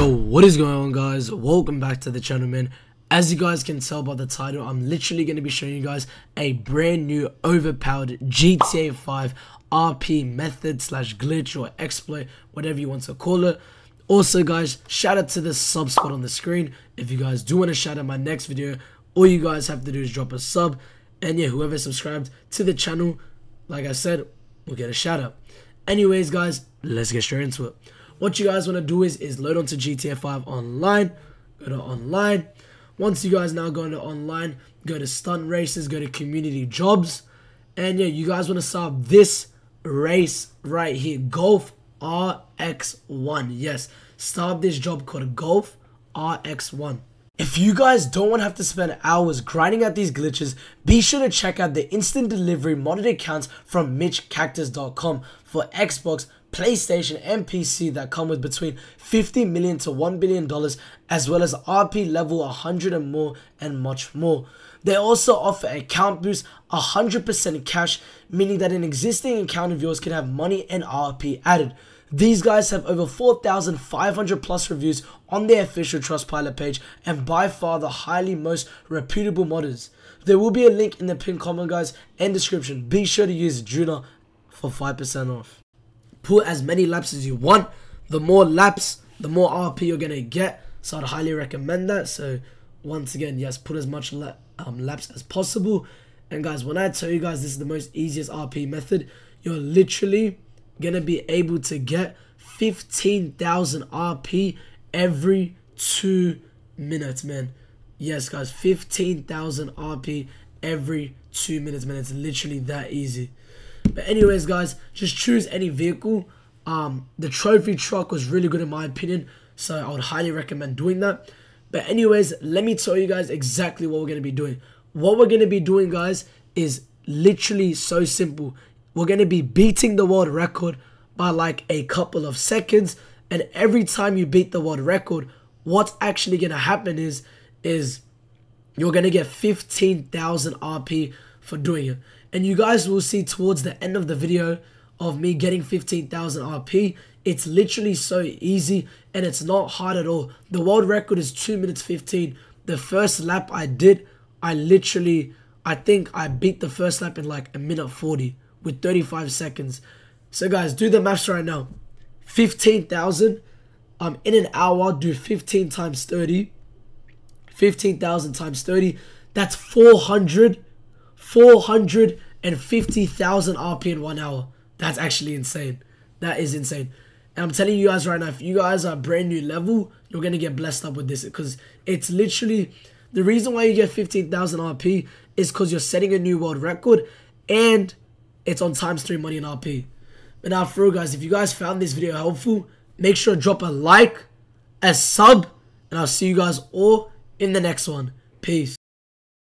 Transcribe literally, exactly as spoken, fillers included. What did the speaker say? Yo, what is going on, guys? Welcome back to the channel, man. As you guys can tell by the title, I'm literally going to be showing you guys a brand new overpowered G T A five R P method slash glitch or exploit, whatever you want to call it. Also, guys, shout out to the sub squad on the screen. If you guys do want to shout out my next video, all you guys have to do is drop a sub, and yeah, whoever subscribed to the channel, like I said, we'll get a shout out. Anyways, guys, let's get straight into it. What you guys want to do is, is load onto G T A five online, go to online. Once you guys now go into online, go to stunt races, go to community jobs. And yeah, you guys want to start this race right here, Golf R X one. Yes, start this job called Golf R X one. If you guys don't want to have to spend hours grinding out these glitches, be sure to check out the instant delivery modded accounts from Mitch Cactus dot com for Xbox, PlayStation and P C that come with between fifty million dollars to one billion dollars, as well as R P level one hundred and more and much more. They also offer account boost, one hundred percent cash, meaning that an existing account of yours can have money and R P added. These guys have over four thousand five hundred plus reviews on their official Trustpilot page and by far the highly most reputable modders. There will be a link in the pinned comment, guys, and description. Be sure to use Juna for five percent off. Put as many laps as you want. The more laps, the more R P you're going to get. So I'd highly recommend that. So once again, yes, put as much la um, laps as possible. And guys, when I tell you guys this is the most easiest R P method, you're literally going to be able to get fifteen thousand R P every two minutes, man. Yes, guys, fifteen thousand R P every two minutes, man. It's literally that easy. But anyways, guys, just choose any vehicle. Um, the trophy truck was really good in my opinion, so I would highly recommend doing that. But anyways, let me tell you guys exactly what we're going to be doing. What we're going to be doing, guys, is literally so simple. We're going to be beating the world record by like a couple of seconds. And every time you beat the world record, what's actually going to happen is, is you're going to get fifteen thousand R P for doing it. And you guys will see towards the end of the video of me getting fifteen thousand R P. It's literally so easy and it's not hard at all. The world record is two minutes fifteen. The first lap I did, I literally, I think I beat the first lap in like a minute forty. With thirty-five seconds. So guys, do the maths right now. fifteen thousand. Um, in an hour, do fifteen times thirty. fifteen thousand times thirty. That's four hundred. four hundred fifty thousand R P in one hour. That's actually insane. That is insane. And I'm telling you guys right now, if you guys are brand new level, you're going to get blessed up with this. Because it's literally, the reason why you get fifteen thousand R P is because you're setting a new world record. And it's on times three money and R P. But now for real, guys, if you guys found this video helpful, make sure to drop a like, a sub, and I'll see you guys all in the next one. Peace.